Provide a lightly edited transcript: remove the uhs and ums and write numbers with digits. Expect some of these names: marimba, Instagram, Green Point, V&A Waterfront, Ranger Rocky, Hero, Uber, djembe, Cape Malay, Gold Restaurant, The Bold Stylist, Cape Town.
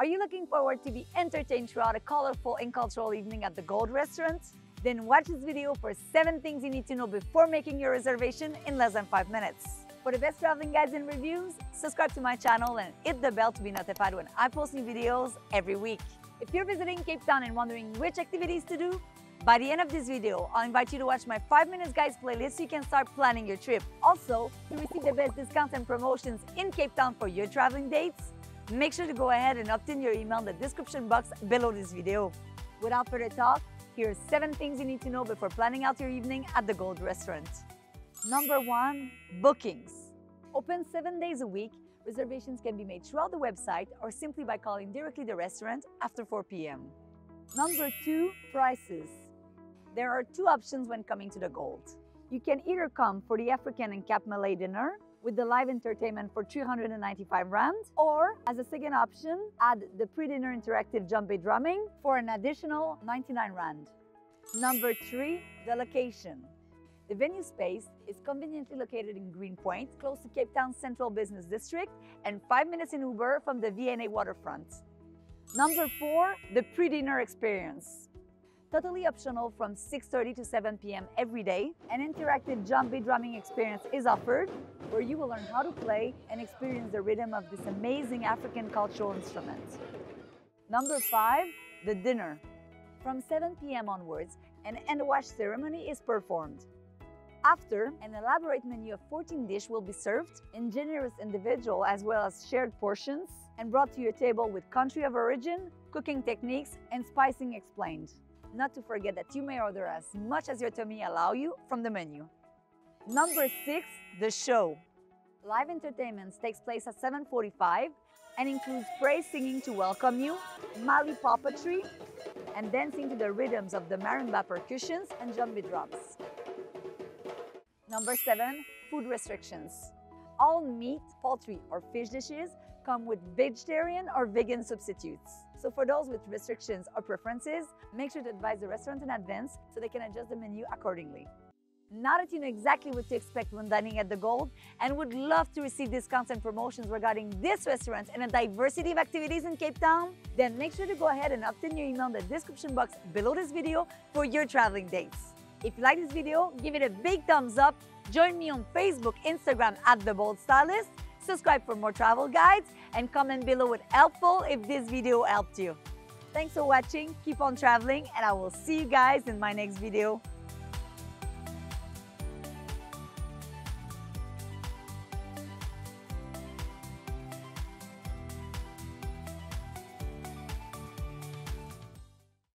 Are you looking forward to be entertained throughout a colorful and cultural evening at the Gold Restaurant? Then watch this video for 7 things you need to know before making your reservation in less than 5 minutes. For the best traveling guides and reviews, subscribe to my channel and hit the bell to be notified when I post new videos every week. If you're visiting Cape Town and wondering which activities to do, by the end of this video, I'll invite you to watch my 5-Minute Guides playlist so you can start planning your trip. Also, to receive the best discounts and promotions in Cape Town for your traveling dates, make sure to go ahead and opt in your email in the description box below this video. Without further talk, here are 7 things you need to know before planning out your evening at the Gold Restaurant. Number 1. Bookings. Open 7 days a week, reservations can be made throughout the website or simply by calling directly the restaurant after 4 p.m. Number 2. Prices. There are 2 options when coming to the Gold. You can either come for the African and Cape Malay dinner with the live entertainment for 395 rand, or as a second option, add the pre-dinner interactive djembe drumming for an additional 99 rand. Number 3, the location. The venue space is conveniently located in Greenpoint, close to Cape Town's Central Business District and 5 minutes in Uber from the V&A Waterfront. Number 4, the pre-dinner experience. Totally optional from 6:30 to 7 p.m. every day, an interactive djembe drumming experience is offered where you will learn how to play and experience the rhythm of this amazing African cultural instrument. Number 5, the dinner. From 7 p.m. onwards, an hand-wash ceremony is performed. After, an elaborate menu of 14 dishes will be served in generous individual as well as shared portions and brought to your table with country of origin, cooking techniques, and spicing explained. Not to forget that you may order as much as your tummy allows you from the menu. Number 6, the show. Live entertainment takes place at 7:45 and includes praise singing to welcome you, Mali puppetry, and dancing to the rhythms of the marimba percussions and djembe drums. Number 7, food restrictions. All meat, poultry, or fish dishes come with vegetarian or vegan substitutes. So for those with restrictions or preferences, make sure to advise the restaurant in advance so they can adjust the menu accordingly. Now that you know exactly what to expect when dining at the Gold and would love to receive discounts and promotions regarding this restaurant and a diversity of activities in Cape Town, then make sure to go ahead and opt in your email in the description box below this video for your traveling dates. If you like this video, give it a big thumbs up. Join me on Facebook, Instagram at The Bold Stylist. Subscribe for more travel guides and comment below with helpful if this video helped you. Thanks for watching, keep on traveling, and I will see you guys in my next video.